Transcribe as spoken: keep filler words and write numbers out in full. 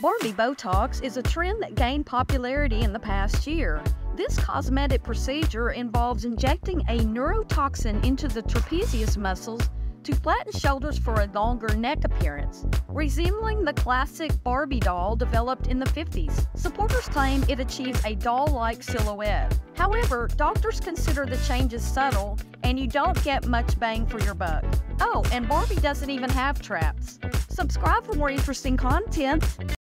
Barbie Botox is a trend that gained popularity in the past year. This cosmetic procedure involves injecting a neurotoxin into the trapezius muscles to flatten shoulders for a longer neck appearance, resembling the classic Barbie doll developed in the fifties. Supporters claim it achieves a doll-like silhouette. However, doctors consider the changes subtle and you don't get much bang for your buck. Oh, and Barbie doesn't even have traps. Subscribe for more interesting content.